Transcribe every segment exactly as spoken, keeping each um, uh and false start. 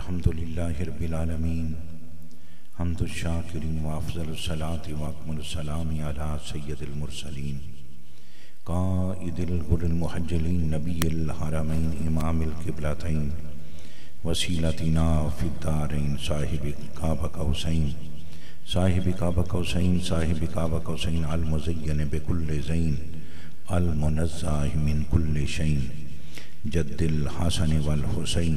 अल्हम्दुलिल्लाहि रब्बिल आलमीन हम्दुश शाकिरीन व अफजलुस सलाति व अकमलुस सलामी अला सय्यदिल मुरसलीन काइदिल गुरुल मुहज्जलीन नबील हरमैन इमामिल किबलतैन वसीलतिना फिद दारैन साहिबि काबा कौसैन साहिबि काबा कौसैन साहिबि काबा कौसैन अल मुज़य्यन बिकुल्लि ज़ैन अल मुनज़्ज़ाह मिन कुल्लि शैन जद्दिल हसन वल हुसैन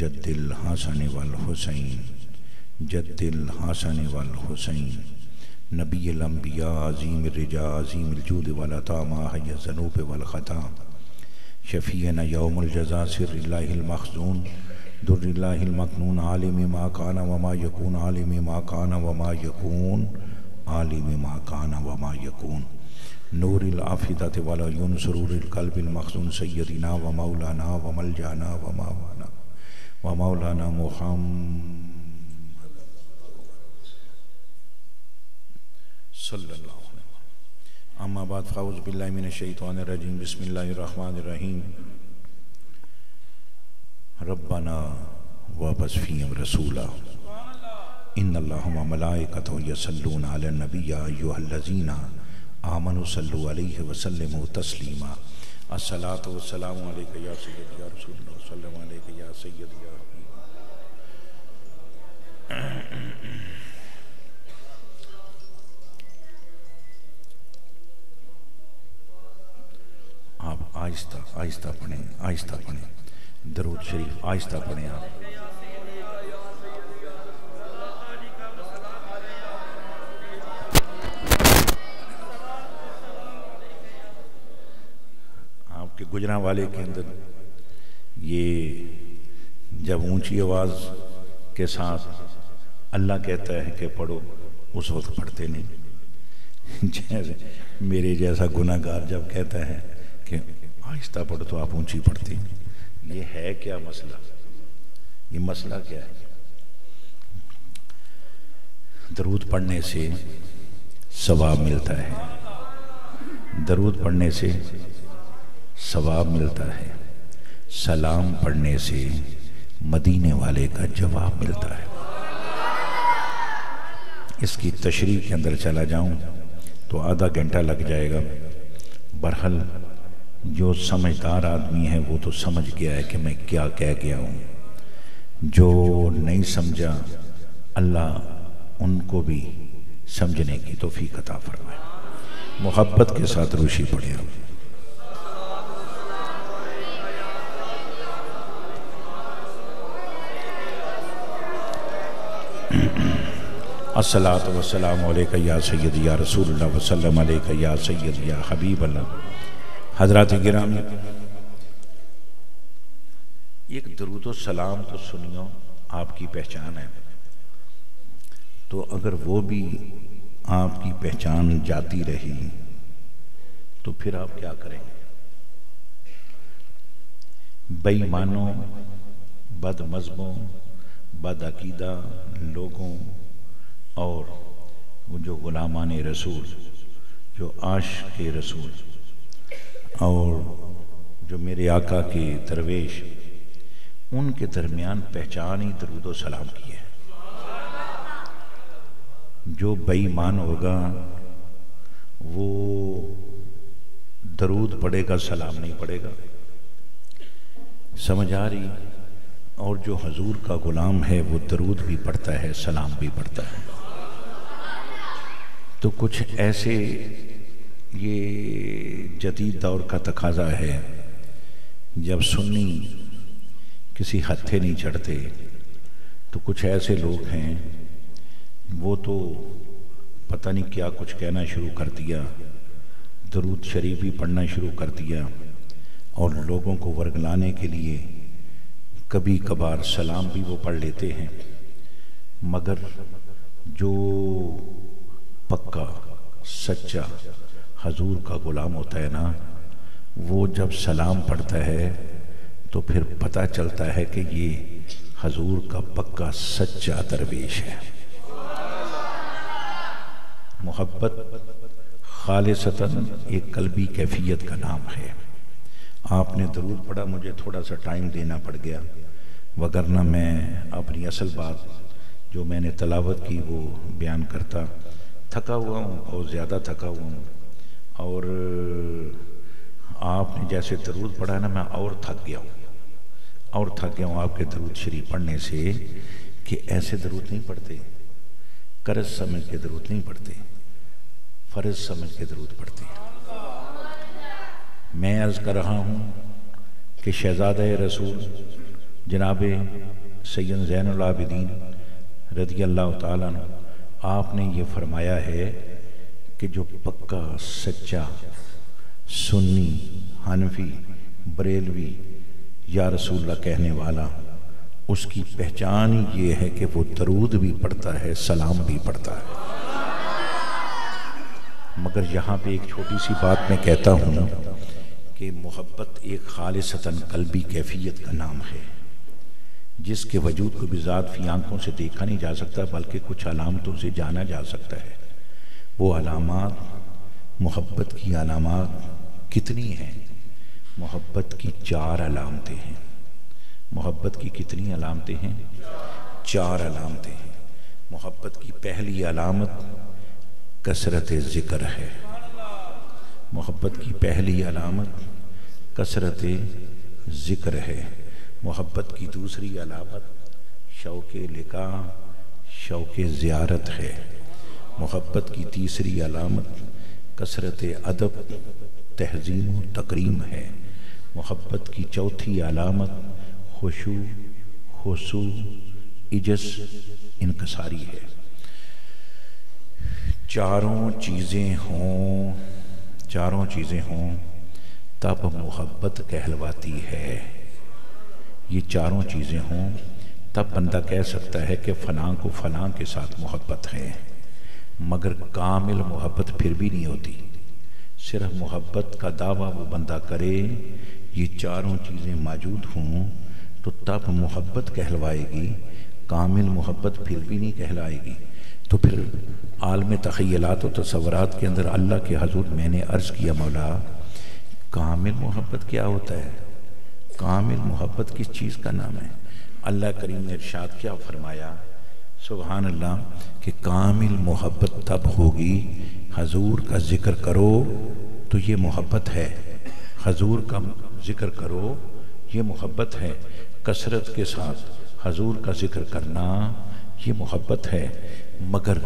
जद्दिल हसन वल हुसैन जद्दिल हसन वल हुसैन नबील अंबिया अज़ीम रिजा अज़ीम जूद वला तामा हय ज़नूब वल खता शफ़ीना यौमुल जज़ा सिर्रिल्लाहिल मख़ज़ून दुर्रिल्लाहिल मक़नून आलिम मा काना व मा यकून आलिम मा काना व मा यकून आलिम मा काना व मा यकून नूरिल आफ़िदत वाला यून सुरूरिल क़ल्बिल मख़ज़ून सय्यदिना व मौलाना व मलजाना व मावाना व मौलाना मुहम्मद सल्लल्लाहु अलैहि वसल्लम। अम्मा बाद फ़ाउज़ बिल्लाहि मिनश्शैतानिर्रजीम बिस्मिल्लाहिर्रहमानिर्रहीम रब्बना वबस्फीम रसूला इन्नल्लाहुम्मा मलाइकतहु यसल्लून अला नबी या अय्युहल्लज़ीना आमनु सल्लु अलैहि वसल्लिमु तस्लीमा। अस्सलातु वस्सलामु अलैका या सय्यदी या रसूलल्लाह सल्लल्लाहु अलैका या सय्यदी या हबीब। आप आहिस्ता आहिस्ता पढ़ें, आहिस्ता पढ़ें, दरूद शरीफ आहिस्ता पढ़ें आप। आपके गुजरा वाले के अंदर ये जब ऊंची आवाज़ के साथ अल्लाह कहता है कि पढ़ो, उस वक्त पढ़ते नहीं। जैसे मेरे जैसा गुनाहगार जब कहता है कि आहिस्ता पढ़ो तो आप ऊंची पढ़ते हैं। ये है क्या मसला? ये मसला क्या है? दरूद पढ़ने से सवाब मिलता है, दरूद पढ़ने से सवाब मिलता है, सलाम पढ़ने से मदीने वाले का जवाब मिलता है। इसकी तशरीह के अंदर चला जाऊं तो आधा घंटा लग जाएगा। बरहल जो समझदार आदमी है वो तो समझ गया है कि मैं क्या कह गया हूँ, जो नहीं समझा अल्लाह उनको भी समझने की तौफीक अता फरमाए। मोहब्बत के साथ रूशी पढ़े आप। अस्सलातु वस्सलामु अलैका या सय्यदी या रसूलल्लाह वसल्लम अलैका या सय्यदी या हबीबल्लाह। हज़रात गिराम, एक दरूद और सलाम तो सुनियो आपकी पहचान है, तो अगर वो भी आपकी पहचान जाती रही तो फिर आप क्या करेंगे? बेईमानों, बदमज़हबों, बदअक़ीदा लोगों और जो ग़ुलामाने रसूल, जो आशिक़े रसूल और जो मेरे आका के दरवेश, उनके दरमियान पहचान ही दरूद व सलाम की है। जो बेईमान होगा वो दरूद पढ़ेगा, सलाम नहीं पढ़ेगा, समझ आ रही? और जो हजूर का गुलाम है वो दरूद भी पढ़ता है, सलाम भी पढ़ता है। तो कुछ ऐसे ये जदीद दौर का तकाजा है, जब सुन्नी किसी हत्थे नहीं चढ़ते तो कुछ ऐसे लोग हैं वो तो पता नहीं क्या कुछ कहना शुरू कर दिया, दरूद शरीफ ही पढ़ना शुरू कर दिया और लोगों को वर्गलाने के लिए कभी कभार सलाम भी वो पढ़ लेते हैं। मगर जो पक्का सच्चा हजूर का ग़ुलाम होता है ना, वो जब सलाम पढ़ता है तो फिर पता चलता है कि ये हजूर का पक्का सच्चा दरवेश है। मोहब्बत खालिसतन एक कल्बी कैफियत का नाम है। आपने दरूद पढ़ा, मुझे थोड़ा सा टाइम देना पड़ गया, वगरना मैं अपनी असल बात जो मैंने तलावत की वो बयान करता। थका हुआ हूँ और ज़्यादा थका हुआ हूँ, और आपने जैसे दरूद पढ़ा ना, मैं और थक गया हूँ और थक गया हूँ आपके दरूद शरीफ पढ़ने से, कि ऐसे दरूद नहीं पढ़ते, कर्ज समझ के दरूद नहीं पढ़ते, फ़र्ज समझ के दरूद पढ़ते हैं। मैं अर्ज़ कर रहा हूँ कि शहज़ादा रसूल जनाब सैयद ज़ैनुल आबिदीन रज़ियल्लाहु ताला अन्हु, आपने ये फरमाया है कि जो पक्का सच्चा सुन्नी हनफी बरेलवी या रसूल्ला कहने वाला, उसकी पहचान ये है कि वो दरूद भी पढ़ता है, सलाम भी पढ़ता है। मगर यहाँ पे एक छोटी सी बात मैं कहता हूँ ना, कि मोहब्बत एक खालिसतन कल्बी कैफियत का नाम है, जिसके वजूद को भी ज़ात फी आंखों से देखा नहीं जा सकता, बल्कि कुछ अलामतों से जाना जा सकता है। वो अलामात, मोहब्बत की अलामत कितनी हैं? मोहब्बत की चार अलामतें हैं। मोहब्बत की कितनी अलामतें हैं? चार अलामतें हैं। मोहब्बत की पहली अलामत कसरत ज़िक्र है। मोहब्बत की पहली अलामत कसरत ज़िक्र है। मोहब्बत की दूसरी अलामत शौक़े लिका शौक़े ज़ियारत है। मोहब्बत की तीसरी अलामत कसरत अदब तहज़ीम व तकरीम है। मोहब्बत की चौथी अलामत खुशू खुशू इजस इनकसारी है। चारों चीज़ें हों चारों चीज़ें हों तब मोहब्बत कहलवाती है। ये चारों चीज़ें हों तब बंदा कह सकता है कि फ़लाँ को फ़लाँ के साथ मोहब्बत है, मगर कामिल मोहब्बत फिर भी नहीं होती। सिर्फ मोहब्बत का दावा वो बंदा करे ये चारों चीज़ें मौजूद हों तो तब मोहब्बत कहलवाएगी, कामिल मोहब्बत फिर भी नहीं कहलाएगी। तो फिर आलम तख़य्युलात व तसव्वुरात के अंदर अल्लाह के हजूर मैंने अर्ज़ किया, मौला कामिल मोहब्बत क्या होता है? कामिल मोहब्बत किस चीज़ का नाम है? अल्लाह करीम ने इरशाद क्या फरमाया, सुभान अल्लाह, कि कामिल मोहब्बत तब होगी हजूर का जिक्र करो तो ये मोहब्बत है, हजूर का जिक्र करो ये मोहब्बत है, कसरत के साथ हजूर का जिक्र करना ये मोहब्बत है। मगर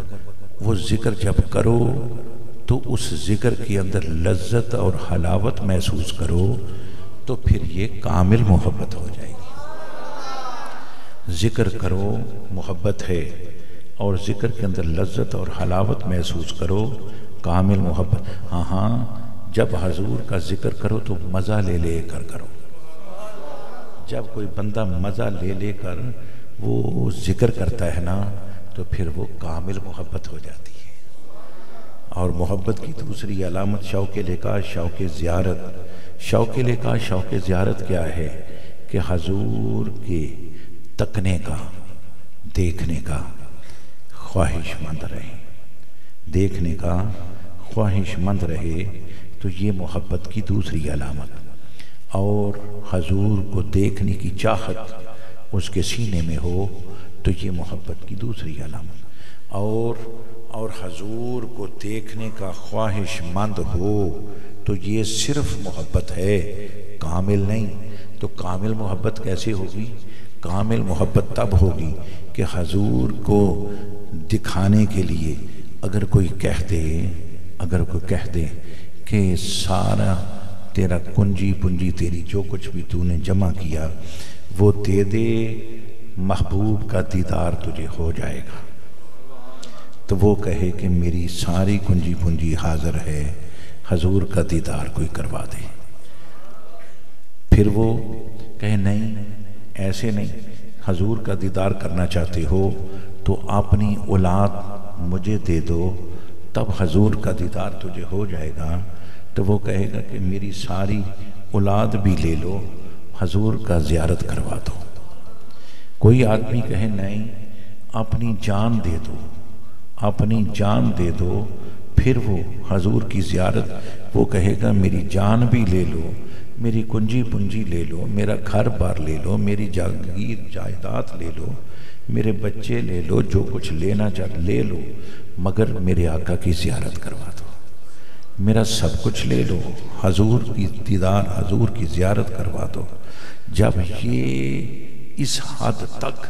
वो जिक्र जब करो तो उस जिक्र के अंदर लज्जत और हलावत महसूस करो तो फिर ये कामिल मोहब्बत हो जाएगी। जिक्र करो मोहब्बत है, और जिक्र के अंदर लज्जत और हलावत महसूस करो कामिल मोहब्बत। हाँ हाँ, जब हजूर का जिक्र करो तो मज़ा ले ले कर करो। जब कोई बंदा मज़ा ले ले कर वो जिक्र करता है ना, तो फिर वो कामिल मोहब्बत हो जाती है। और मोहब्बत की दूसरी अलामत शौक़े लिका शौक़े ज़ियारत। शौक़े लिका शौक़े ज़ियारत क्या है? कि हजूर के तकने का, देखने का ख्वाहिशमंद रहे, देखने का ख्वाहिशमंद रहे, तो ये मोहब्बत की दूसरी अलामत। और हजूर को देखने की चाहत उसके सीने में हो तो ये मोहब्बत की दूसरी अलामत। और और हजूर को देखने का ख्वाहिशमंद हो तो ये सिर्फ मोहब्बत है, कामिल नहीं। तो कामिल मोहब्बत कैसे होगी? कामिल मोहब्बत तब होगी कि हजूर को दिखाने के लिए अगर कोई कह दे अगर कोई कह दे कि सारा तेरा कुंजी पुंजी तेरी जो कुछ भी तूने जमा किया वो दे दे, महबूब का दीदार तुझे हो जाएगा, तो वो कहे कि मेरी सारी कुंजी पुंजी हाज़िर है, हजूर का दीदार कोई करवा दे। फिर वो कहे नहीं, ऐसे नहीं, हजूर का दीदार करना चाहते हो तो अपनी औलाद मुझे दे दो, तब हजूर का दीदार तुझे हो जाएगा। तो वो कहेगा कि मेरी सारी औलाद भी ले लो, हजूर का ज़ियारत करवा दो। कोई आदमी कहे नहीं, अपनी जान दे दो, अपनी जान दे दो, फिर वो हजूर की ज़ियारत, वो कहेगा मेरी जान भी ले लो, मेरी कुंजी पूंजी ले लो, मेरा घर बार ले लो, मेरी जागीर जायदाद ले लो, मेरे बच्चे ले लो, जो कुछ लेना चाह ले लो, मगर मेरे आका की ज़ियारत करवा दो, मेरा सब कुछ ले लो, हजूर की दीदार हजूर की ज़ियारत करवा दो। जब ये इस हद तक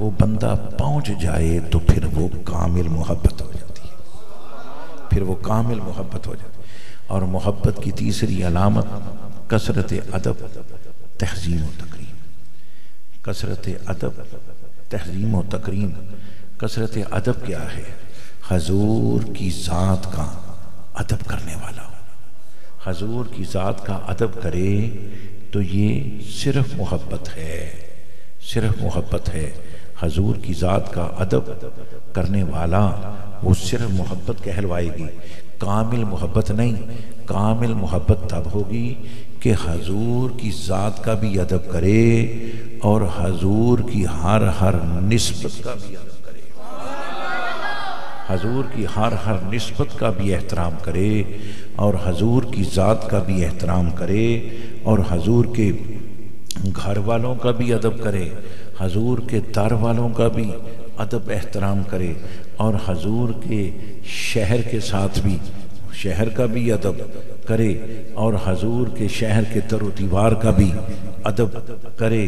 वो बंदा पहुंच जाए तो फिर वो कामिल मोहब्बत हो जाती है, फिर वो कामिल मोहब्बत हो जाती है। और मोहब्बत की तीसरी अलामत कसरत अदब तहजीम व तकरीम, कसरत अदब तहजीम व तकरीम। कसरत अदब क्या है? हजूर की ज़ात का अदब करने वाला हो, हजूर की ज़ात का अदब करे तो ये सिर्फ मोहब्बत है, सिर्फ मोहब्बत है। हजूर की ज़ात का अदब करने वाला वो सिर्फ मोहब्बत कहलवाएगी, कामिल मोहब्बत नहीं। कामिल मोहब्बत तब होगी कि हजूर की ज़ात का भी अदब करे और हजूर की हर हर निस्बत का भी अदब करे, हजूर की हर हर निस्बत का भी एहतराम करे और हजूर की ज़ात का भी एहतराम करे और हजूर के घर वालों का भी अदब करे, हजूर के दर वालों का भी अदब एहतराम करे और हजूर के शहर के साथ भी, शहर का भी अदब करे और हजूर के शहर के तर व दीवार का भी अदब करे,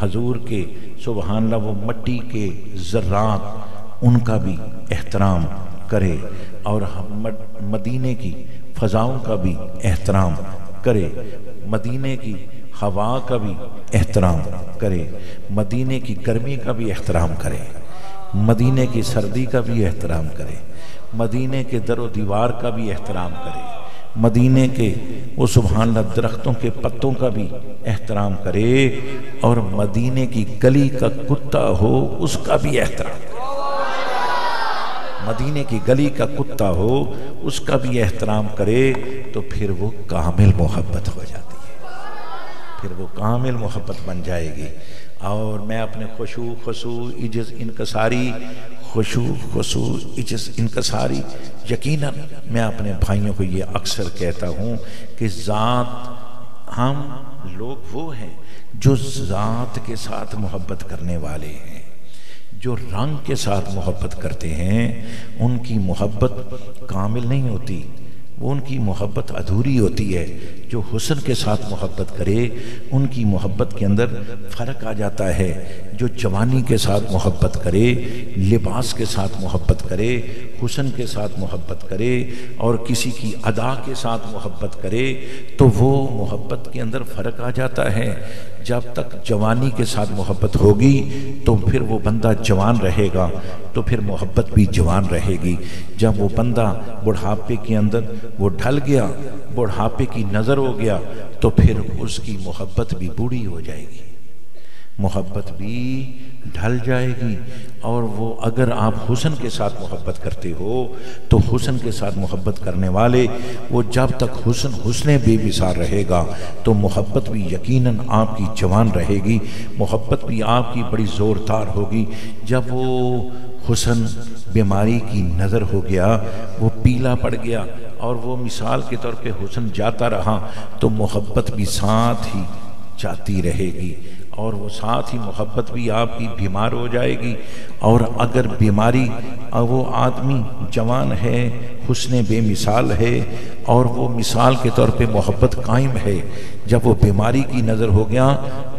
हजूर के सुबहानल्लाह वो मट्टी के ज़र्रात उनका भी एहतराम करे और मदीने की फ़ज़ाओं का भी एहतराम करे, मदीने की हवा का भी एहतराम करे, मदीने की गर्मी का भी एहतराम करे, मदीने की सर्दी का भी एहतराम करे, मदीने के दर व दीवार का भी एहतराम करे, मदीने के वो सुभान अल्लाह दरख्तों के पत्तों का भी एहतराम करे और मदीने की गली का कुत्ता हो उसका भी एहतराम करे, मदीने की गली का कुत्ता हो उसका भी एहतराम करे तो फिर वो कामिल मोहब्बत हो जाती है, फिर वो कामिल मोहब्बत बन जाएगी। और मैं अपने खुशू खुशू इजज़ इनकसारी खुशू खुशू इजज़ इनकसारी यकीनन मैं अपने भाइयों को ये अक्सर कहता हूँ कि ज़ात हम लोग वो हैं जो ज़ात के साथ मोहब्बत करने वाले हैं, जो रंग के साथ मोहब्बत करते हैं उनकी मोहब्बत कामिल नहीं होती, वो उनकी मोहब्बत अधूरी होती है। जो हुस्न के साथ मोहब्बत करे उनकी मोहब्बत के अंदर फ़र्क आ जाता है, जो जवानी के साथ मोहब्बत करे, लिबास के साथ मोहब्बत करे, हुस्न के साथ मोहब्बत करे और किसी की अदा के साथ मोहब्बत करे तो वो मोहब्बत के अंदर फ़र्क आ जाता है। जब तक जवानी के साथ मोहब्बत होगी तो फिर वो बंदा जवान रहेगा तो फिर मोहब्बत भी जवान रहेगी। जब वो बंदा बुढ़ापे के अंदर वो ढल गया, बुढ़ापे की नज़र हो गया तो फिर उसकी मोहब्बत भी बूढ़ी हो जाएगी, मोहब्बत भी ढल जाएगी। और वो अगर आप हुस्न के साथ मोहब्बत करते हो तो हुस्न के साथ मोहब्बत करने वाले वो जब तक हुस्न हुस्न बेमिसार रहेगा तो मोहब्बत भी यकीनन आपकी जवान रहेगी, मोहब्बत भी आपकी बड़ी ज़ोरदार होगी। जब वो हुस्न बीमारी की नज़र हो गया, वो पीला पड़ गया और वो मिसाल के तौर पे हुस्न जाता रहा तो मोहब्बत भी साथ ही जाती रहेगी और वो साथ ही मोहब्बत भी आपकी बीमार हो जाएगी। और अगर बीमारी, वो आदमी जवान है, हुस्न बेमिसाल है और वो मिसाल के तौर पे मोहब्बत कायम है, जब वो बीमारी की नज़र हो गया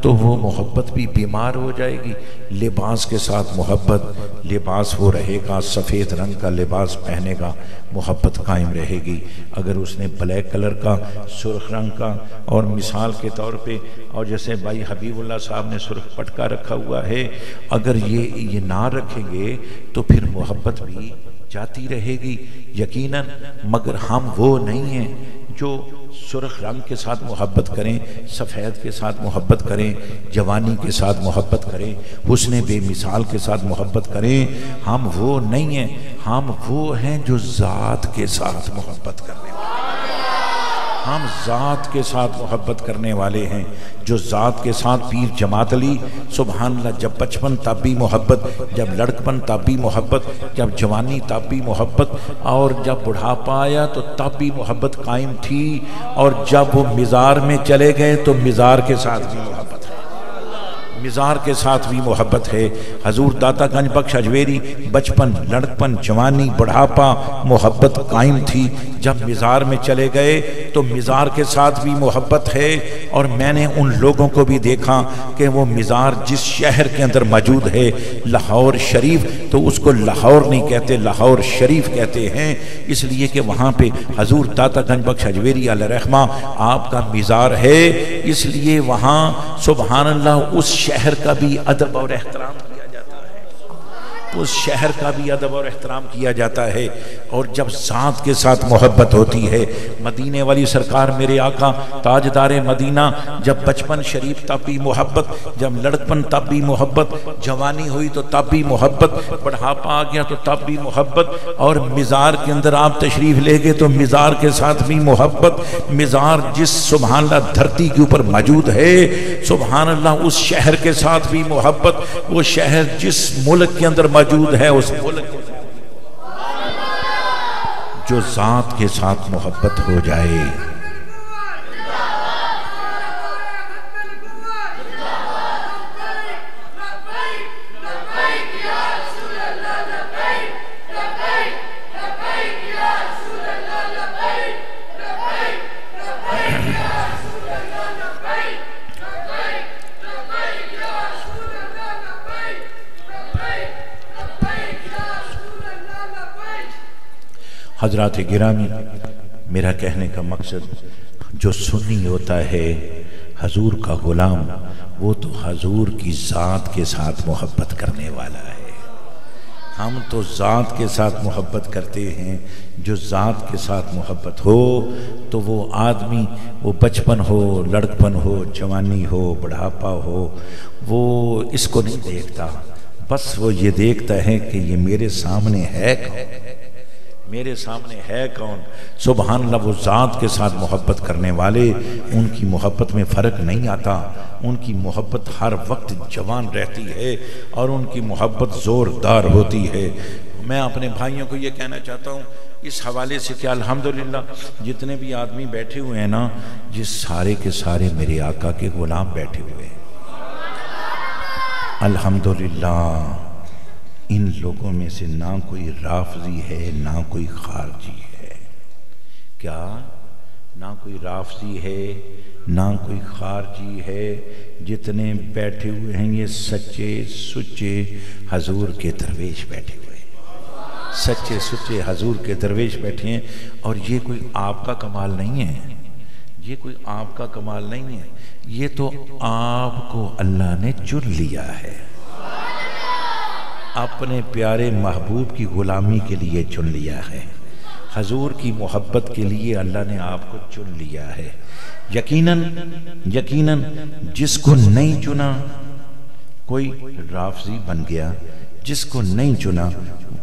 तो वो मोहब्बत भी बीमार हो जाएगी। लिबास के साथ मोहब्बत, लिबास वो रहेगा, सफ़ेद रंग का लिबास पहनेगा, मोहब्बत कायम रहेगी। अगर उसने ब्लैक कलर का, सुर्ख रंग का और मिसाल के तौर पे, और जैसे भाई हबीबुल्लाह साहब ने सुर्ख पटका रखा हुआ है, अगर ये ये ना रखेंगे तो फिर मोहब्बत भी जाती रहेगी यकीनन। मगर हम वो नहीं हैं जो सुर्ख रंग के साथ मोहब्बत करें, सफ़ेद के साथ मोहब्बत करें, जवानी के साथ मोहब्बत करें, हुस्न बेमिसाल के साथ मोहब्बत करें, हम वो नहीं हैं। हम वो हैं जो ज़ात के साथ मोहब्बत करने वाले, हम ज़ात के साथ मोहब्बत करने वाले हैं, जो ज़ात के साथ पीर जमात अली सुबहानल्ला, जब बचपन तब भी मोहब्बत, जब लड़कपन तब भी मोहब्बत, जब जवानी तब भी मोहब्बत, और जब बुढ़ापा आया तो तब भी मोहब्बत कायम थी, और जब वो मज़ार में चले गए तो मज़ार के साथ भी मोहब्बत है, मज़ार के साथ भी मोहब्बत है। हजूर दाता गंज बख्श अजवेरी, बचपन, लड़कपन, जवानी, बुढ़ापा मोहब्बत कायम थी, जब मज़ार में चले गए तो मज़ार के साथ भी मोहब्बत है। और मैंने उन लोगों को भी देखा कि वो मज़ार जिस शहर के अंदर मौजूद है, लाहौर शरीफ, तो उसको लाहौर नहीं कहते, लाहौर शरीफ कहते हैं, इसलिए कि वहाँ पर हजूर दाता गंज बख्श अजवेरी अलैहिर्रहमा आपका मज़ार है, इसलिए वहाँ सुबहानल्लाह उस शहर का भी अदब और एहतराम किया जाता है, उस शहर का भी अदब और एहतराम किया जाता है। और जब ज़ात के साथ मोहब्बत होती है, मदीने वाली सरकार मेरे आका ताजदारे मदीना, जब बचपन शरीफ तब भी मोहब्बत, जब लड़कपन तब भी मोहब्बत, जवानी हुई तो तब भी मोहब्बत, बुढ़ापा आ गया तो तब भी मोहब्बत, और मज़ार के अंदर आप तशरीफ़ ले गए तो मज़ार के साथ भी मोहब्बत। मज़ार जिस सुबहानल्लाह धरती के ऊपर मौजूद है, सुबहानल्लाह उस शहर के साथ भी मोहब्बत, वो शहर जिस मुल्क के अंदर मौजूद है उस मुल्क के साथ, जो ज़ात के साथ मोहब्बत हो जाए, हज़रात गिरामी, मेरा कहने का मकसद, जो सुन्नी होता है हजूर का ग़ुलाम, वो तो हजूर की ज़ात के साथ मोहब्बत करने वाला है। हम तो ज़ात के साथ मोहब्बत करते हैं, जो ज़ात के साथ मोहब्बत हो तो वो आदमी, वो बचपन हो, लड़कपन हो, जवानी हो, बुढ़ापा हो, वो इसको नहीं देखता, बस वो ये देखता है कि ये मेरे सामने है कौन, मेरे सामने है कौन। सुबहानल्लाह, वो ज़ात के साथ मोहब्बत करने वाले, उनकी मोहब्बत में फ़र्क नहीं आता, उनकी मोहब्बत हर वक्त जवान रहती है और उनकी मोहब्बत ज़ोरदार होती है। मैं अपने भाइयों को ये कहना चाहता हूँ इस हवाले से कि अल्हम्दुलिल्लाह जितने भी आदमी बैठे हुए हैं ना, ये सारे के सारे मेरे आका के ग़ुलाम बैठे हुए हैं। अल्हम्दुलिल्लाह इन लोगों में से ना कोई राफ़ज़ी है ना कोई ख़ारजी है, क्या ना कोई राफ़ज़ी है ना कोई ख़ारजी है, जितने बैठे हुए हैं ये सच्चे सुच्चे हजूर के दरवेश बैठे हुए हैं, सच्चे सुच्चे हजूर के दरवेश बैठे हैं। और ये कोई आपका कमाल नहीं है, ये कोई आपका कमाल नहीं है, ये तो आपको अल्लाह ने चुन लिया है, अपने प्यारे महबूब की ग़ुलामी के लिए चुन लिया है, हजूर की मोहब्बत के लिए अल्लाह ने आपको चुन लिया है। यकीनन यकीनन जिसको नहीं चुना कोई राफ़ज़ी बन गया, जिसको नहीं चुना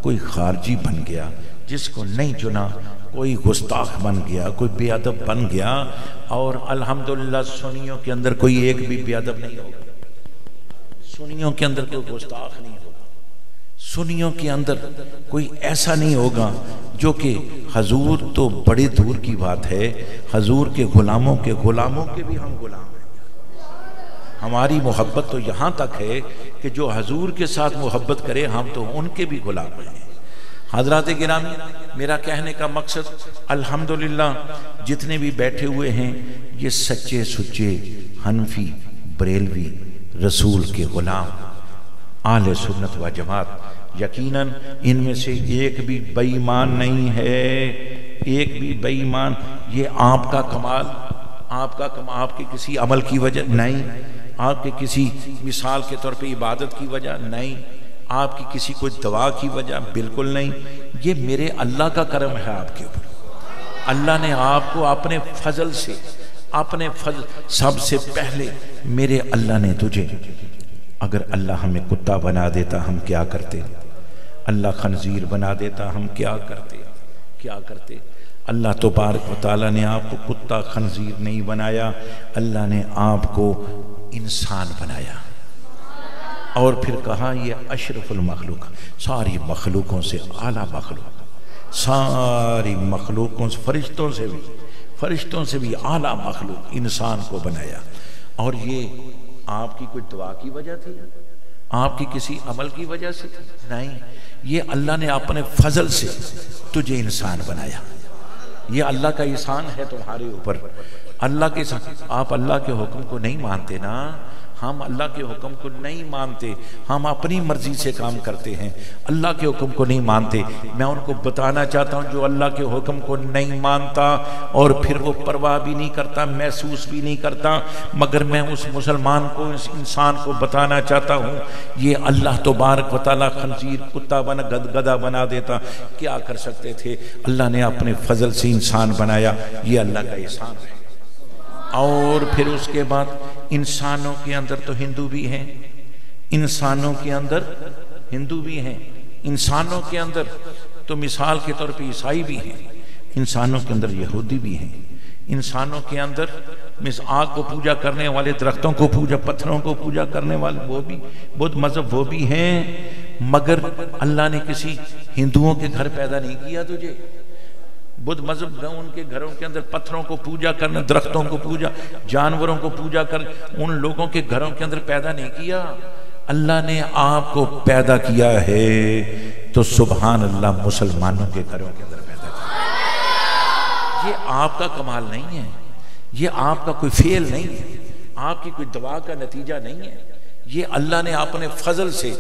कोई ख़ारजी बन गया, जिसको नहीं चुना कोई गुस्ताख बन गया, कोई बेअदब बन गया। और अल्हम्दुलिल्लाह सुन्नियों के अंदर कोई एक भी बेअदब नहीं होगा, सुन्नियों के अंदर कोई गुस्ताख नहीं होगा, सुन्नियों के अंदर कोई ऐसा नहीं होगा, जो कि हजूर तो बड़े दूर की बात है, हजूर के ग़ुलामों के ग़ुलामों के भी हम ग़ुलाम हैं। हमारी मोहब्बत तो यहाँ तक है कि जो हजूर के साथ मोहब्बत करे हम तो उनके भी ग़ुलाम हैं। हज़रात गिरामी, मेरा कहने का मकसद, अल्हम्दुलिल्लाह जितने भी बैठे हुए हैं ये सच्चे सुच्चे हनफी बरेलवी रसूल के ग़ुलाम आले सुन्नत व जमात। यकीनन इनमें से एक भी बेईमान नहीं है, एक भी बेईमान। ये आपका कमाल, आपका कमाल, आपके किसी अमल की वजह नहीं, आपके किसी मिसाल के तौर पे इबादत की वजह नहीं, आपकी किसी कोई दवा की वजह बिल्कुल नहीं, ये मेरे अल्लाह का करम है आपके ऊपर। अल्लाह ने आपको अपने फजल से, अपने फजल, सबसे पहले मेरे अल्लाह ने तुझे, अगर अल्लाह हमें कुत्ता बना देता हम क्या करते, अल्लाह खंजीर बना देता हम क्या करते, क्या करते, अल्लाह तबारक व तआला ने आपको कुत्ता खंजीर नहीं बनाया, अल्लाह ने आपको इंसान बनाया और फिर कहा ये अशरफुल मखलूक, सारी मखलूकों से आला मखलूक, सारी मखलूकों से फरिश्तों से भी फरिश्तों से भी आला मखलूक इंसान को बनाया। और ये आपकी कोई दुआ की वजह थी, आपकी किसी अमल की वजह से थी? नहीं, ये अल्लाह ने अपने फजल से तुझे इंसान बनाया, ये अल्लाह का एहसान है तुम्हारे ऊपर। अल्लाह के साथ आप अल्लाह के हुक्म को नहीं मानते ना, हम अल्लाह के हुक्म को नहीं मानते, हम अपनी मर्जी से काम करते हैं, अल्लाह के हुक्म को नहीं मानते। मैं उनको बताना चाहता हूँ जो अल्लाह के हुक्म को नहीं मानता और फिर वो परवाह भी नहीं करता, महसूस भी नहीं करता, मगर मैं उस मुसलमान को, उस इंसान को बताना चाहता हूँ ये अल्लाह तबारक व तआला खंजीर कुत्ता बना, गद गदा बना देता, क्या कर सकते थे। अल्लाह ने अपने फजल से इंसान बनाया, ये अल्लाह का एहसान है। और फिर उसके बाद इंसानों के अंदर तो हिंदू भी हैं, इंसानों के अंदर हिंदू भी हैं, इंसानों के अंदर तो मिसाल के तौर पे ईसाई भी हैं, इंसानों के अंदर यहूदी भी हैं, इंसानों के अंदर मिस आग को पूजा करने वाले, दरख्तों को पूजा, पत्थरों को पूजा करने वाले वो भी बहुत मजहब वो भी हैं। मगर अल्लाह ने किसी हिंदुओं के घर पैदा नहीं किया तुझे, बुद्ध मजहब उनके घरों के अंदर पत्थरों को पूजा करना, दरख्तों को पूजा, जानवरों को पूजा कर उन लोगों के घरों के अंदर पैदा नहीं किया। अल्लाह ने आपको पैदा किया है तो सुबहान अल्लाह मुसलमानों के घरों के अंदर पैदा किया। ये आपका कमाल नहीं है, ये आपका कोई फेल नहीं है, आपकी कोई दवा का नतीजा नहीं है, ये अल्लाह ने अपने फजल से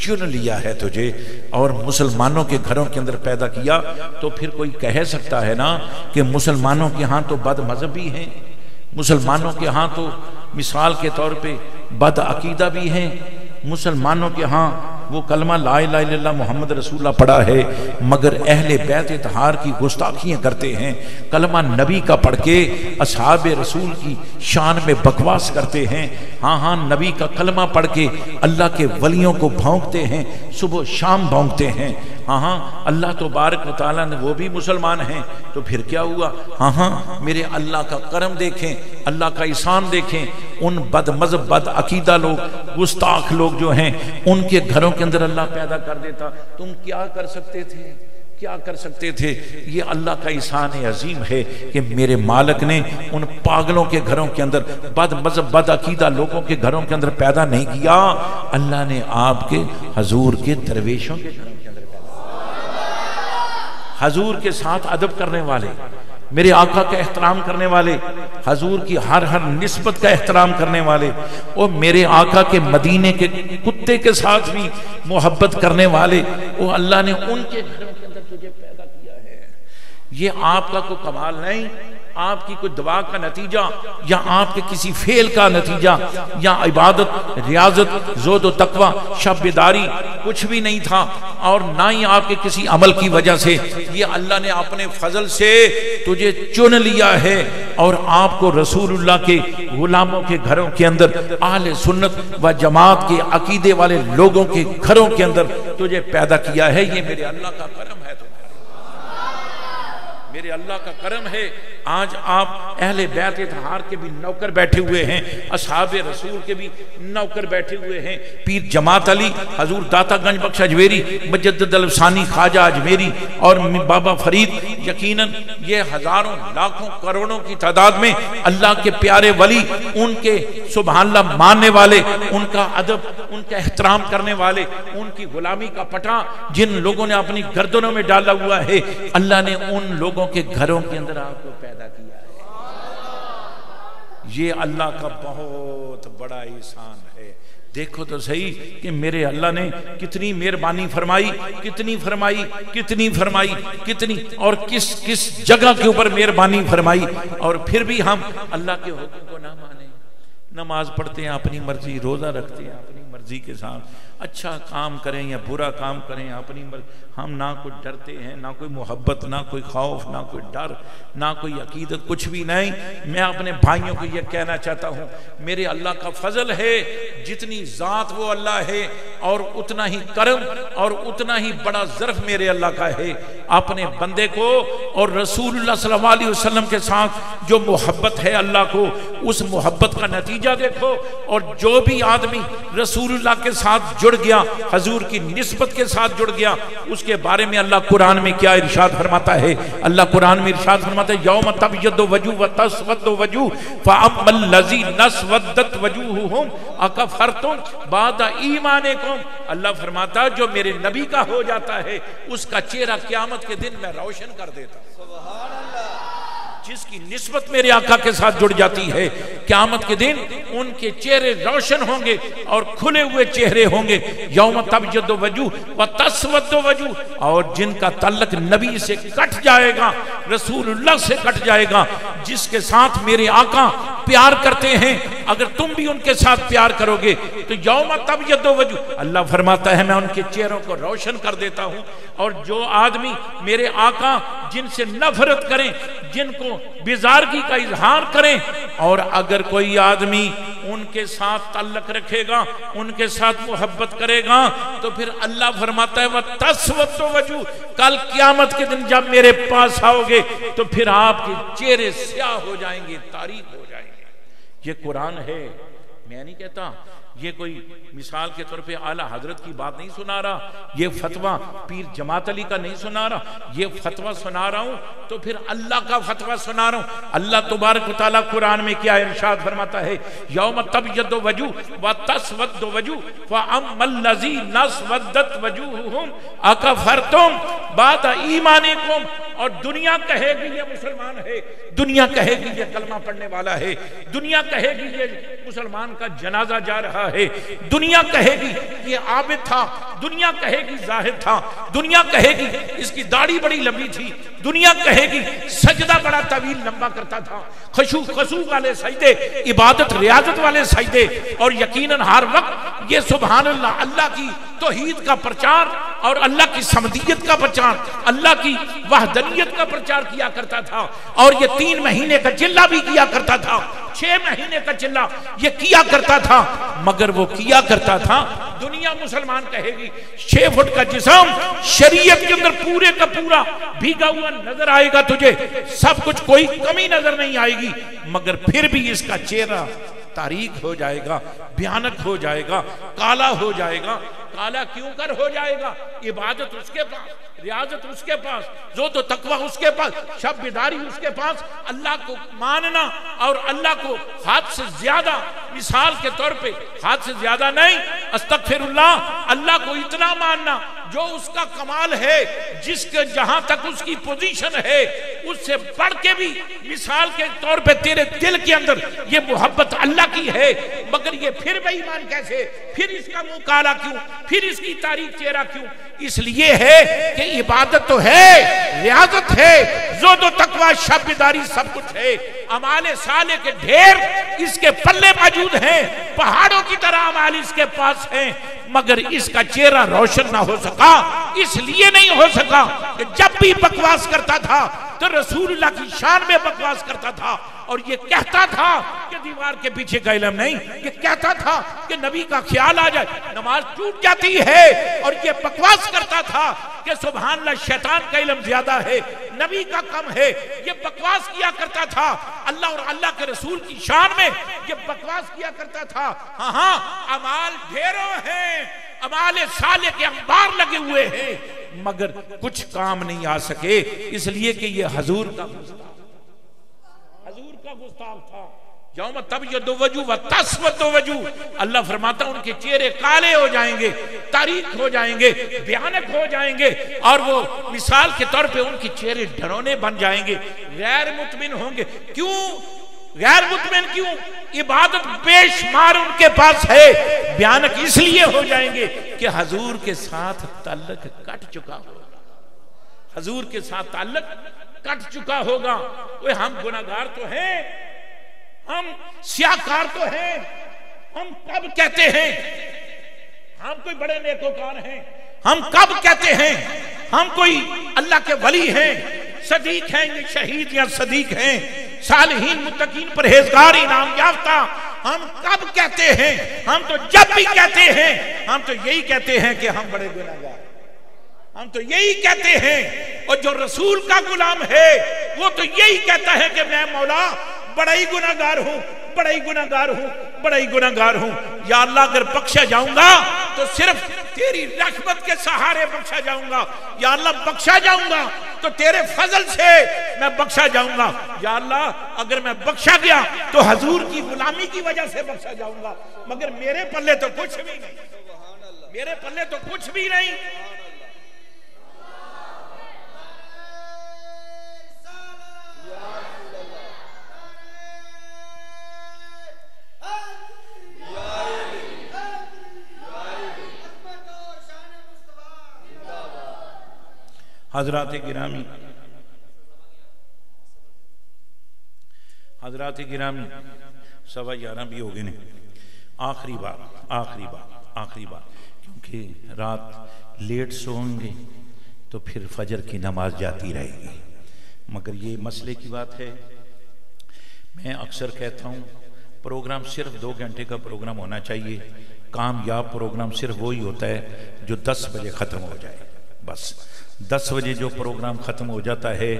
चुन लिया है तुझे और मुसलमानों के घरों के अंदर पैदा किया। तो फिर कोई कह सकता है ना कि मुसलमानों के यहाँ तो बद मजहबी हैं, मुसलमानों के यहाँ तो मिसाल के तौर पे बद अकीदा भी हैं, मुसलमानों के यहाँ वो कलमा ला इलाहा इल्लल्लाह मोहम्मद रसूलुल्लाह पढ़ा है मगर अहले बैत इतहार की गुस्ताखियाँ करते हैं, कलमा नबी का पढ़ के असहाब रसूल की शान में बकवास करते हैं, हाँ हाँ नबी का कलमा पढ़ के अल्लाह के वलियों को भौंकते हैं, सुबह शाम भौंकते हैं, हाँ हाँ अल्लाह तबारक व तआला ने वो भी मुसलमान हैं। तो फिर क्या हुआ, हाँ हाँ मेरे अल्लाह का करम देखें, अल्लाह का एहसान देखें, उन बद मजहब बद अकीदा लोग गुस्ताख लोग जो हैं उनके घरों के अंदर अल्लाह पैदा कर देता, तुम क्या कर सकते थे, क्या कर सकते थे। ये अल्लाह का एहसान अजीम है कि मेरे मालिक ने उन पागलों के घरों के अंदर बद मजहब बद अकीदा लोगों के घरों के अंदर पैदा नहीं किया, अल्लाह ने आपके हजूर के दरवेशों के घरों के अंदर पैदा, हजूर के साथ अदब करने वाले, मेरे आका का एहतराम करने वाले, हजूर की हर हर निस्बत का एहतराम करने वाले और मेरे आका के मदीने के कुत्ते के साथ भी मोहब्बत करने वाले, वो अल्लाह ने उनके घरों के अंदर तुझे पैदा किया है। ये आपका कोई कमाल नहीं, आपकी कोई दुआ का नतीजा या आपके किसी फेल का नतीजा या इबादत रियाजत जोद तकवा शब्बेदारी कुछ भी नहीं था और ना ही आपके किसी अमल की वजह से, ये अल्लाह ने अपने फजल से तुझे चुन लिया है और आपको रसूलुल्लाह के गुलामों के घरों के अंदर आहले सुन्नत व जमात के अकीदे वाले लोगों के घरों के अंदर तुझे पैदा किया है। ये मेरे अल्लाह का करम है, मेरे अल्लाह का करम है। आज आप अहले बैत इतहार के भी नौकर बैठे हुए हैं, असहाब रसूल के भी नौकर बैठे हुए हैं, पीर जमात अली हजूर दातागंज बख्श अजमेरी मुजद्दिद अलफसानी ख्वाजा अजमेरी और बाबा फरीद, यकीनन ये हजारों लाखों करोड़ों की तादाद में अल्लाह के प्यारे वली, उनके सुभानअल्लाह मानने वाले, उनका अदब उनका एहतराम करने वाले, उनकी गुलामी का पटा जिन लोगों ने अपनी गर्दनों में डाला हुआ है, अल्लाह ने उन लोगों के घरों के अंदर आपको पैदा किया है। ये अल्लाह का बहुत बड़ा एहसान है। देखो तो सही कि मेरे अल्लाह ने कितनी मेहरबानी फरमाई, कितनी फरमाई, कितनी फरमाई, कितनी और किस किस जगह के ऊपर मेहरबानी फरमाई और फिर भी हम अल्लाह के हुक्म को ना माने, नमाज पढ़ते हैं अपनी मर्जी, रोज़ा रखते हैं अपनी मर्जी के साथ, अच्छा काम करें या बुरा काम करें अपनी मर्जी, हम ना कुछ डरते हैं, ना कोई मोहब्बत, ना कोई खौफ, ना कोई डर, ना कोई अकीदत, कुछ भी नहीं। मैं अपने भाइयों को यह कहना चाहता हूँ मेरे अल्लाह का फजल है, जितनी ज़ात वो अल्लाह है और उतना ही करम और उतना ही बड़ा ज़र्फ मेरे अल्लाह का है। अपने बंदे को और रसूलुल्लाह सल्लल्लाहु अलैहि वसल्लम के साथ जो मोहब्बत है अल्लाह को, उस मोहब्बत का नतीजा देखो। और जो भी आदमी रसूलुल्लाह के साथ जुड़ गया, हजूर की निस्बत के साथ जुड़ गया, उसके बारे में अल्लाह कुरान में क्या इरशाद फरमाता है? अल्लाह कुरान में इरशाद फरमाता है, यौम तबय्यदु वजूह व तस्वदु वजूह फअम्मल लज़ीना अस्वदत वजूहुहुम अकफरतुम बादा ईमानिकुम। अल्लाह फरमाता जो मेरे नबी का हो जाता है उसका चेहरा क़यामत के दिन मैं रोशन कर देता हूं। सुभान अल्लाह। जिसकी निस्बत मेरे आका के साथ जुड़ जाती है क़यामत के दिन उनके चेहरे रोशन होंगे और खुले हुए चेहरे होंगे। यौम तबय्यदु वजूह व तस्वदु वजूह। और जिनका तल्लक नबी से कट जाएगा, रसूलुल्लाह से कट जाएगा, जिसके साथ मेरे आका प्यार करते हैं, अगर तुम भी उनके साथ प्यार करोगे तो यौम तबय्यदु वजूह, अल्लाह फरमाता है मैं उनके चेहरों को रोशन कर देता हूँ। और जो आदमी मेरे आका जिनसे नफरत करें, जिनको बेजारगी का इजहार करें, और अगर कोई आदमी उनके साथ ताल्लुक रखेगा, उनके साथ मोहब्बत करेगा, तो फिर अल्लाह फरमाता है वह तस्वदु वजूह, कल क़यामत के दिन जब मेरे पास आओगे तो फिर आपके चेहरे स्याह हो जाएंगे, तारीख हो जाएंगे। ये कुरान है, मैं नहीं कहता। ये कोई मिसाल के तौर पे आला हजरत की बात नहीं सुना रहा, ये फतवा पीर जमात अली का नहीं सुना रहा, ये फतवा सुना रहा हूँ तो फिर अल्लाह का फतवा सुना रहा हूँ। अल्लाह तबारक व तआला कुरान में क्या इरशाद फरमाता है? यौम तबय्यदु वजूह व तस्वदु वजूह फअम्मल लज़ीना अस्वदत वजूहुहुम अकफरतुम बाद ईमानिकुम। और दुनिया कहेगी ये मुसलमान है, दुनिया कहेगी ये कलमा पढ़ने वाला है, दुनिया कहेगी ये मुसलमान का जनाजा जा रहा है, दुनिया कहेगी ये आबिद था, दुनिया कहेगी जाहिद था, दुनिया कहेगी इसकी दाढ़ी बड़ी लंबी थी, दुनिया कहेगी सजदा बड़ा तवील लंबा करता था, खशू खसू वाले सजदे, इबादत रियाजत वाले सजदे। और यकीनन हर वक्त ये सुबहानअल्लाह अल्लाह की तौहीद का प्रचार और अल्लाह की समदियत का प्रचार, अल्लाह की वहदनियत का प्रचार किया करता था। और ये तीन महीने का चिल्ला भी किया करता था, छह महीने का चिल्ला ये किया करता था, मगर वो किया करता था। दुनिया मुसलमान कहेगी छह फुट का जिस्म शरीयत के अंदर पूरे का पूरा भीगा हुआ नजर आएगा तुझे, सब कुछ कोई कमी नजर नहीं आएगी, मगर फिर भी इसका चेहरा तारीख हो जाएगा, भयानक हो जाएगा, काला हो जाएगा। काला क्यों कर हो जाएगा? इबादत उसके पास, रियाजत उसके पास, जो तो तकवा उसके पास, शब बिदारी उसके पास, अल्लाह को मानना और अल्लाह को हाथ से ज्यादा, मिसाल के तौर पे हाथ से ज्यादा नहीं, अस्तगफिरुल्लाह, अल्लाह को इतना मानना जो उसका कमाल है, जिसके जहां तक उसकी पोजीशन है उससे बढ़ के भी, मिसाल के तौर पे तेरे दिल के अंदर ये मोहब्बत अल्लाह की है, मगर ये फिर बेईमान कैसे, फिर इसका मुंह काला क्यों, फिर इसकी तारीफ चेहरा क्यों? इसलिए है कि इबादत तो है, रियाजत है, ज़ुहद तकवा शब्बदारी सब कुछ है, अमाले साले के ढेर इसके पल्ले मौजूद हैं, पहाड़ों की तरह अमाल इसके पास हैं, मगर इसका चेहरा रोशन ना हो सका, इसलिए नहीं हो सका कि जब भी बकवास करता था तो रसूलुल्लाह की शान में बकवास करता था। और ये कहता था कि दीवार के पीछे का इल्म नहीं, ये कहता था कि नबी का ख्याल आ जाए नमाज टूट जाती है। और ये बकवास करता था कि सुभानअल्लाह शैतान का इल्म ज्यादा है, नबी का कम है। ये बकवास किया करता था, अल्लाह और अल्लाह के रसूल की शान में ये बकवास किया करता था। हाँ हाँ, अमाल ढेरों हैं, अमाले साले के अंबार लगे हुए हैं, मगर कुछ काम नहीं आ सके, इसलिए कि ये हजूर का हजूर का गुस्ताख था। यौम तबय्यदु वजूह व तस्वदु वजूह, अल्लाह फरमाता उनके चेहरे काले हो जाएंगे, तारीख हो जाएंगे, भयानक हो जाएंगे, और वो मिसाल के तौर पे उनके चेहरे डरौने बन जाएंगे, गैर मुतमिन होंगे। क्यों गैर मुतमिन क्यों? इबादत बेशुमार उनके पास है, भयानक इसलिए हो जाएंगे कि हजूर के साथ ताल्लुक कट चुका होगा, हजूर के साथ ताल्लुक कट चुका होगा। वे हम गुनाहगार तो हैं, हम सियाकार तो हैं, हम कब कहते हैं हम कोई बड़े नेकोकार हैं, हम कब कहते हैं हम कोई अल्लाह के वली हैं, सदीक हैं, ये शहीद या सदीक हैं, सालहीन, मुत्तकीन, परहेजगार, इनाम याफ्ता, हम कब कहते हैं? हम तो जब भी कहते हैं, हम तो यही कहते हैं कि हम बड़े गुनाहगार, हम तो यही कहते हैं, और जो रसूल का गुलाम है वो तो यही कहता है कि मैं मौला बड़ा ही गुनाहगार हूँ, बड़ा ही गुनाहगार हूँ, बड़ा ही गुनाहगार हूँ। या अल्लाह अगर बख्शा जाऊंगा तो सिर्फ तेरी रहमत के सहारे बख्शा जाऊंगा। या अल्लाह बख्शा जाऊंगा तो तेरे फजल से मैं बख्शा जाऊंगा। या अल्लाह अगर मैं बख्शा गया तो हजूर की गुलामी की वजह से बख्शा जाऊंगा, मगर मेरे पल्ले तो कुछ भी नहीं, मेरे पल्ले तो कुछ भी नहीं। हजराते गिरामी, हजराते गिरामी, सवा ग्यारह भी हो गए ने। आखिरी बार, आखिरी बार, आखिरी बार, क्योंकि रात लेट सोएंगे तो फिर फजर की नमाज जाती रहेगी, मगर ये मसले की बात है। मैं अक्सर कहता हूँ प्रोग्राम सिर्फ दो घंटे का प्रोग्राम होना चाहिए। कामयाब प्रोग्राम सिर्फ वही होता है जो दस बजे ख़त्म हो जाए। बस दस बजे जो प्रोग्राम ख़त्म हो जाता है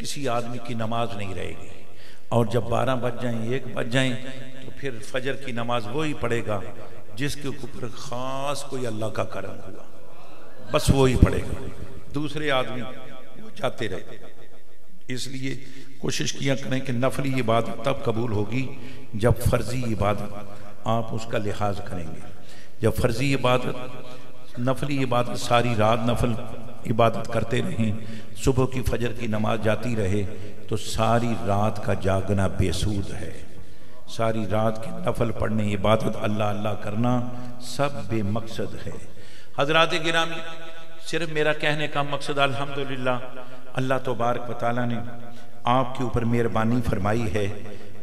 किसी आदमी की नमाज नहीं रहेगी, और जब बारह बज जाएं, एक बज जाएं, तो फिर फजर की नमाज वो ही पड़ेगा जिसके ऊपर ख़ास कोई अल्लाह का करम हुआ, बस वो ही पड़ेगा। दूसरे आदमी वो जाते रहे। इसलिए कोशिश किया करें कि नफली इबादत तब कबूल होगी जब फ़र्जी इबादत आप उसका लिहाज करेंगे। जब फ़र्जी इबादत, नफली इबादत सारी रात नफल इबादत करते रहें, सुबह की फजर की नमाज जाती रहे, तो सारी रात का जागना बेसूद है। सारी रात के नफल पढ़ने, इबादत, अल्लाह अल्लाह करना सब बेमकसद है। हजरात गिरामी, सिर्फ मेरा कहने का मकसद अल्हम्दुलिल्लाह अल्लाह तबारक व तआला ने आपके ऊपर मेहरबानी फरमाई है,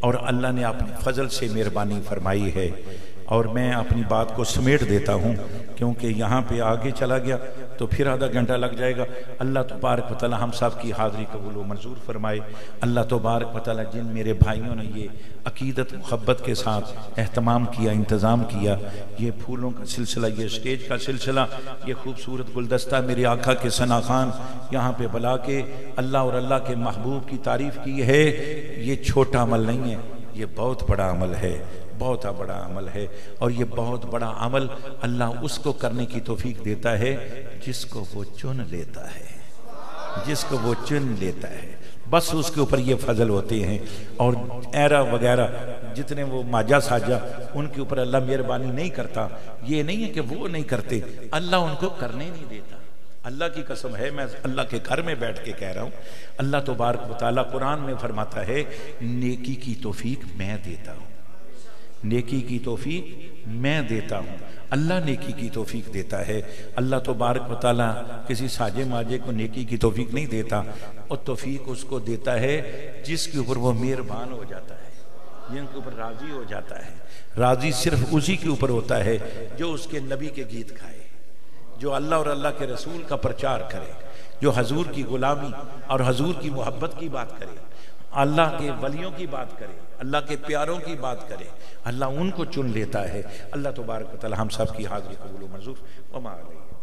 और अल्लाह ने अपने फजल से मेहरबानी फरमाई है। और मैं अपनी बात को समेट देता हूँ क्योंकि यहाँ पे आगे चला गया तो फिर आधा घंटा लग जाएगा। अल्लाह तबारक व तआला हम सब की हाज़िरी कबूल व मंजूर फरमाए। अल्लाह तबारक व तआला, जिन मेरे भाइयों ने ये अकीदत मोहब्बत के साथ अहतमाम किया, इंतज़ाम किया, ये फूलों का सिलसिला, ये स्टेज का सिलसिला, ये खूबसूरत गुलदस्ता मेरे आका के सना खान यहाँ पे बुला के अल्लाह और अल्लाह के महबूब की तारीफ़ की है, ये छोटा अमल नहीं है, ये बहुत बड़ा अमल है, बहुत बड़ा अमल है। और ये बहुत बड़ा अमल अल्लाह उसको करने की तौफीक देता है जिसको वो चुन लेता है, जिसको वो चुन लेता है, बस उसके ऊपर ये फजल होते हैं। और ऐरा वगैरह जितने वो माजा साजा, उनके ऊपर अल्लाह मेहरबानी नहीं करता। ये नहीं है कि वो नहीं करते, अल्लाह उनको करने नहीं देता। अल्लाह की कसम है, मैं अल्लाह के घर में बैठ के कह रहा हूँ, अल्लाह तबारक व तआला कुरान में फरमाता है नेकी की तौफीक मैं देता हूँ, नेकी की तौफीक मैं देता हूँ। अल्लाह नेकी की तौफीक देता है। अल्लाह तबारक व तआला किसी साजे माजे को नेकी की तौफीक नहीं देता, और तौफीक उसको देता है जिसके ऊपर वो मेहरबान हो जाता है, जिनके ऊपर राजी हो जाता है। राजी सिर्फ उसी के ऊपर होता है जो उसके नबी के गीत गाए, जो अल्लाह और अल्लाह के रसूल का प्रचार करे, जो हजूर की गुलामी और हजूर की मोहब्बत की बात करे, अल्लाह के वलियों की बात करे, अल्लाह के प्यारों की बात करे। अल्लाह उनको चुन लेता है। अल्लाह तबारक व तआला हम सब की हाज़िरी कबूल व मंजूर फरमाए।